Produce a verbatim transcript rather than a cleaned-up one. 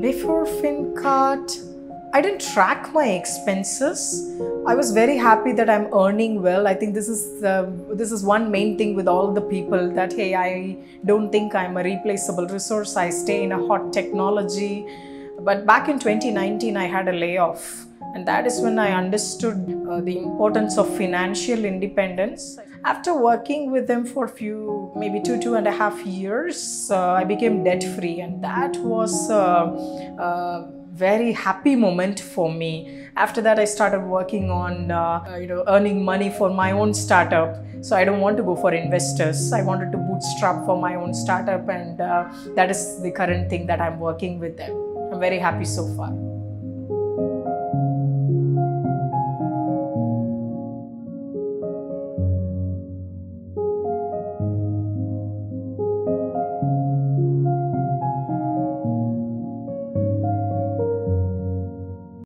Before FinCart, I didn't track my expenses. I was very happy that I'm earning well. I think this is uh, this is one main thing with all the people that, hey, I don't think I'm a replaceable resource. I stay in a hot technology. But back in twenty nineteen, I had a layoff. And that is when I understood uh, the importance of financial independence. After working with them for a few, maybe two, two and a half years, uh, I became debt-free. And that was a very happy moment for me. After that, I started working on uh, you know, earning money for my own startup. So I don't want to go for investors. I wanted to bootstrap for my own startup. And uh, that is the current thing that I'm working with them. I'm very happy so far.